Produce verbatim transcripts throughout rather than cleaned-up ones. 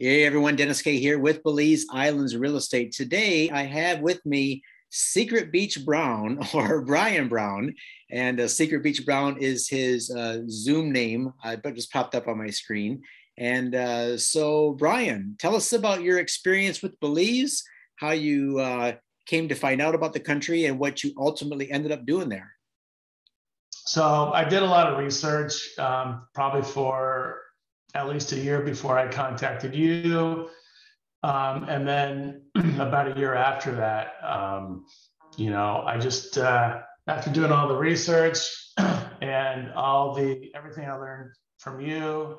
Hey everyone, Dennis Kay here with Belize Islands Real Estate. Today I have with me Secret Beach Brown, or Bryan Brown, and uh, Secret Beach Brown is his uh, Zoom name, uh, but just popped up on my screen. And uh, so Bryan, tell us about your experience with Belize, how you uh, came to find out about the country and what you ultimately ended up doing there. So I did a lot of research, um, probably for at least a year before I contacted you. Um, and then about a year after that, um, you know, I just, uh, after doing all the research and all the, everything I learned from you,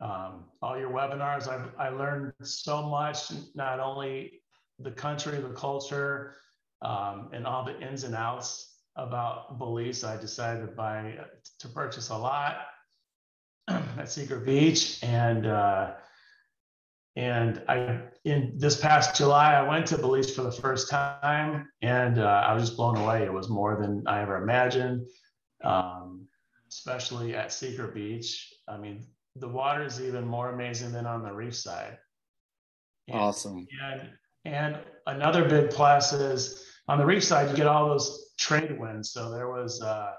um, all your webinars, I've, I learned so much, not only the country, the culture, um, and all the ins and outs about Belize. I decided to buy, to purchase a lot at Secret Beach, and uh, and I in this past July I went to Belize for the first time, and uh, I was just blown away. It was more than I ever imagined, um, especially at Secret Beach. I mean, the water is even more amazing than on the reef side. And, awesome. And and another big plus is on the reef side you get all those trade winds. So there was, uh,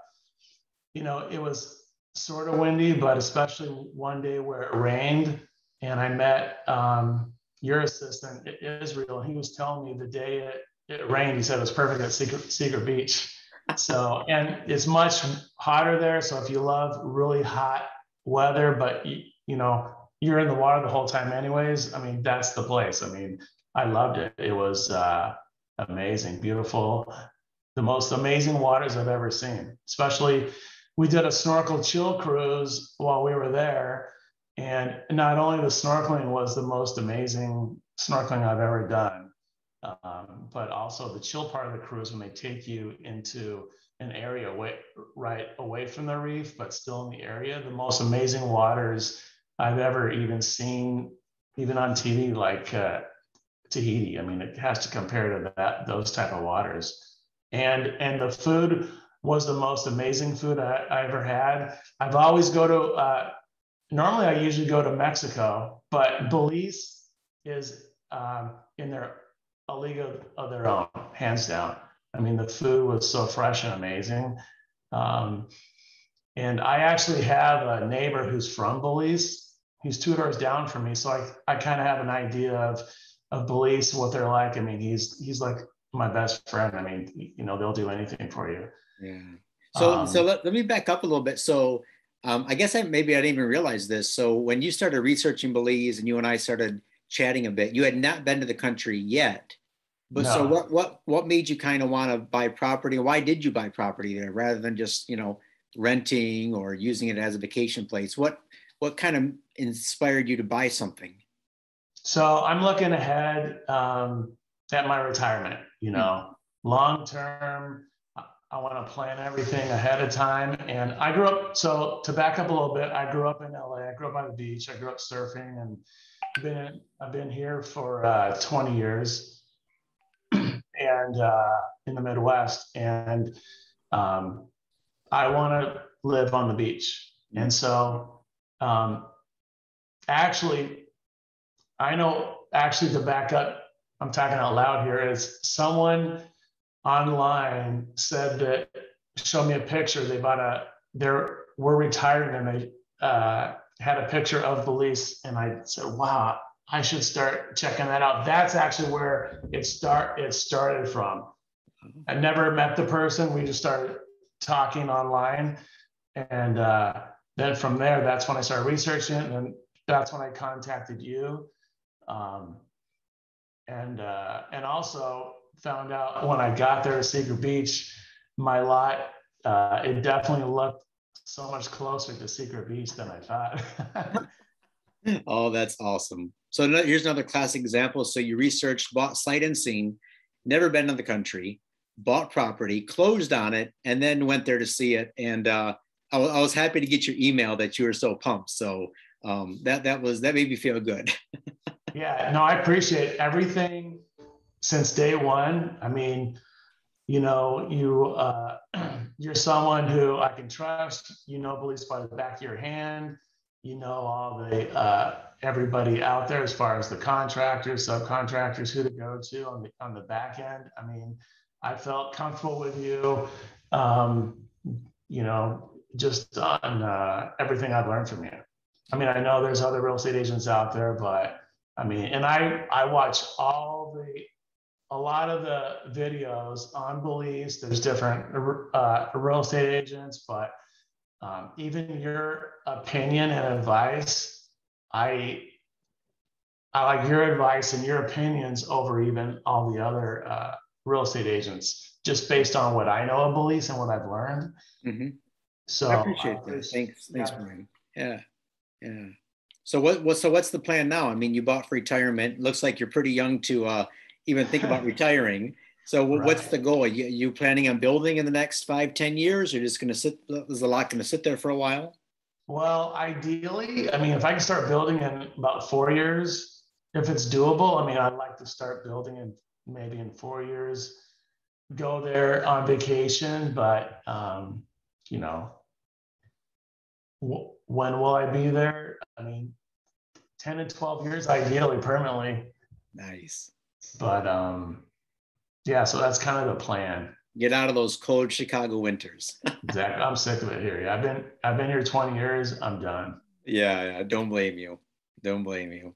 you know, it was sort of windy, but especially one day where it rained, and I met um, your assistant, Israel, and he was telling me the day it, it rained, he said it was perfect at Secret, Secret Beach. So, and it's much hotter there, so if you love really hot weather, but you, you know, you're in the water the whole time anyways, I mean, that's the place. I mean, I loved it. It was uh, amazing, beautiful, the most amazing waters I've ever seen, especially. We did a snorkel chill cruise while we were there, and not only the snorkeling was the most amazing snorkeling I've ever done, um, but also the chill part of the cruise when they take you into an area away, right away from the reef, but still in the area, the most amazing waters I've ever even seen, even on T V, like uh, Tahiti. I mean, it has to compare to that, those type of waters. And, and the food was the most amazing food I, I ever had. I've always go to, uh, normally I usually go to Mexico, but Belize is um, in their, a league of, of their own, hands down. I mean, the food was so fresh and amazing. Um, and I actually have a neighbor who's from Belize. He's two doors down from me. So I, I kind of have an idea of, of Belize, what they're like. I mean, he's, he's like my best friend. I mean, you know, they'll do anything for you. Yeah. So, um, so let, let me back up a little bit. So um, I guess I, maybe I didn't even realize this. So when you started researching Belize and you and I started chatting a bit, you had not been to the country yet. But no. So what, what, what made you kind of want to buy property? Why did you buy property there rather than just, you know, renting or using it as a vacation place? What, what kind of inspired you to buy something? So I'm looking ahead um, at my retirement, you know, mm-hmm. long-term. I want to plan everything ahead of time. And I grew up, so to back up a little bit, I grew up in L A. I grew up by the beach. I grew up surfing, and been, I've been here for uh, twenty years and uh, in the Midwest. And um, I want to live on the beach. And so um, actually, I know, actually to back up, I'm talking out loud here, is someone online said that, show me a picture. They bought a, they're, we're retiring, and they uh, had a picture of Belize. And I said, wow, I should start checking that out. That's actually where it start, it started from. I never met the person. We just started talking online. And uh, then from there, that's when I started researching it. And that's when I contacted you. Um, and uh, and also, found out when I got there to Secret Beach, my lot, uh, it definitely looked so much closer to Secret Beach than I thought. Oh, that's awesome. So here's another classic example. So you researched, bought sight and seen, never been to the country, bought property, closed on it, and then went there to see it. And uh, I, I was happy to get your email that you were so pumped. So um, that, that, was, that made me feel good. Yeah, no, I appreciate everything. Since day one, I mean, you know, you, uh, you're someone who I can trust, you know, Belize by the back of your hand. you know all the uh, everybody out there as far as the contractors, subcontractors, who to go to on the on the back end. I mean, I felt comfortable with you, um, you know, just on uh, everything I've learned from you. I mean, I know there's other real estate agents out there, but I mean, and I I watch all the a lot of the videos on Belize. There's different uh, real estate agents, but um, even your opinion and advice, I I like your advice and your opinions over even all the other uh, real estate agents, just based on what I know of Belize and what I've learned. Mm-hmm. So I appreciate uh, that. Thanks, yeah. thanks, Bryan. Yeah. Yeah. So what, what? So what's the plan now? I mean, you bought for retirement. Looks like you're pretty young to uh, even think about retiring. So w right. what's the goal? Are you, you planning on building in the next five, ten years? Or just going to sit? Is the lot going to sit there for a while? Well, ideally, I mean, if I can start building in about four years, if it's doable, I mean, I'd like to start building in maybe in four years. Go there on vacation, but um, you know. When will I be there? I mean, ten to twelve years, ideally, permanently. Nice. But um, yeah, so that's kind of the plan. Get out of those cold Chicago winters. Exactly. I'm sick of it here. I've been I've been here twenty years. I'm done. Yeah, yeah. Don't blame you. Don't blame you.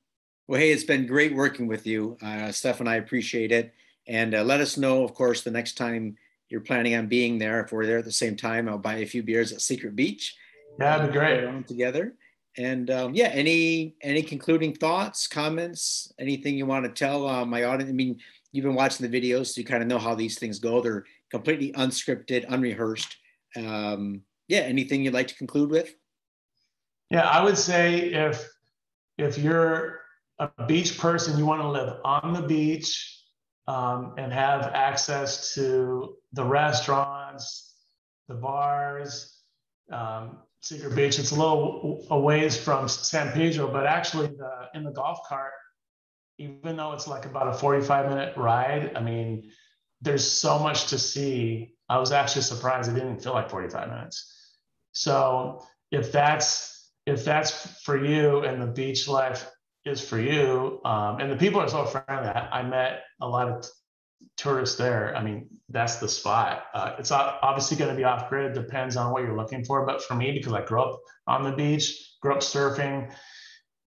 Well, hey, it's been great working with you, uh, Steph, and I appreciate it. And uh, let us know, of course, the next time you're planning on being there. If we're there at the same time, I'll buy a few beers at Secret Beach. Yeah, that'd be great. Together. And um, yeah, any any concluding thoughts, comments, anything you want to tell uh, my audience? I mean, you've been watching the videos, so you kind of know how these things go. They're completely unscripted, unrehearsed. Um, yeah, anything you'd like to conclude with? Yeah, I would say if if you're a beach person, you want to live on the beach um, and have access to the restaurants, the bars, um, Secret Beach. It's a little a ways from San Pedro, but actually the, in the golf cart, even though it's like about a forty-five minute ride, I mean, there's so much to see. I was actually surprised it didn't feel like forty-five minutes. So if that's, if that's for you and the beach life is for you, um, and the people are so friendly, I met a lot of tourists there. I mean, that's the spot. Uh, it's obviously going to be off grid. Depends on what you're looking for. But for me, because I grew up on the beach, grew up surfing,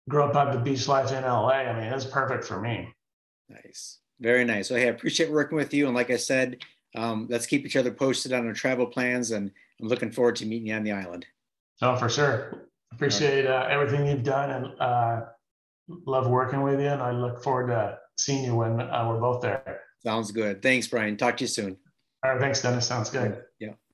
grew up on the beach life in L A. I mean, it's perfect for me. Nice. Very nice. So, hey, I appreciate working with you. And like I said, um, let's keep each other posted on our travel plans. And I'm looking forward to meeting you on the island. Oh, for sure. Appreciate uh, everything you've done and uh, love working with you. And I look forward to seeing you when uh, we're both there. Sounds good. Thanks, Bryan. Talk to you soon. All right. Thanks, Dennis. Sounds good. Yeah.